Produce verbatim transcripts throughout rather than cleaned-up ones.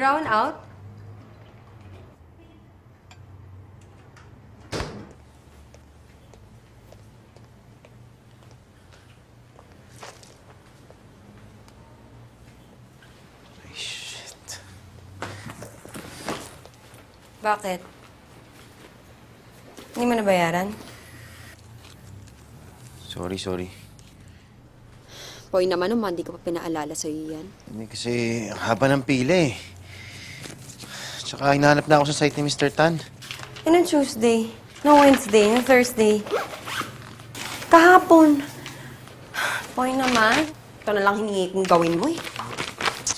brown out. Bakit? Hindi mo nabayaran? Sorry, sorry. Poy naman naman, hindi ko pa pinaalala sa'yo yan. Hindi kasi haba ng pila eh. Tsaka hinahanap na ako sa site ni Mister Tan. Yan ang Tuesday, no Wednesday, no Thursday. Kahapon. Poy naman, ito na lang hiningi kong gawin mo eh.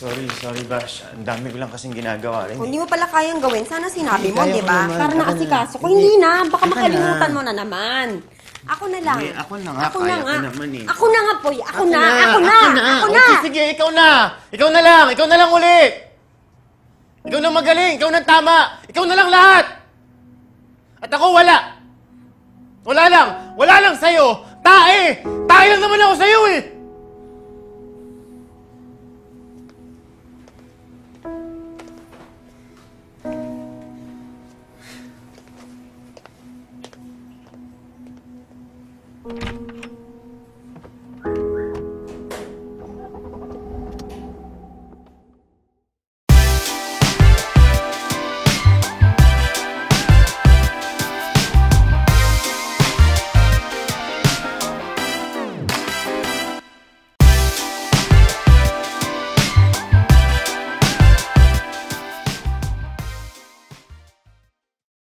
Sorry, sorry, Bash. Ang dami ko lang kasing ginagawa rin. Kung hindi mo pala kayang gawin, sana sinabi mo, di ba? Para naasikaso ko. Hindi na. Baka makalimutan mo na naman. Ako na lang. Ako na nga. Ako na nga. Ako na nga, Poy. Ako na. Ako na. Ako na. Sige, ikaw na. Ikaw na lang. Ikaw na lang ulit. Ikaw na magaling. Ikaw na tama. Ikaw na lang lahat. At ako, wala. Wala lang. Wala lang sa'yo. Tae. Tae lang naman ako sa'yo eh.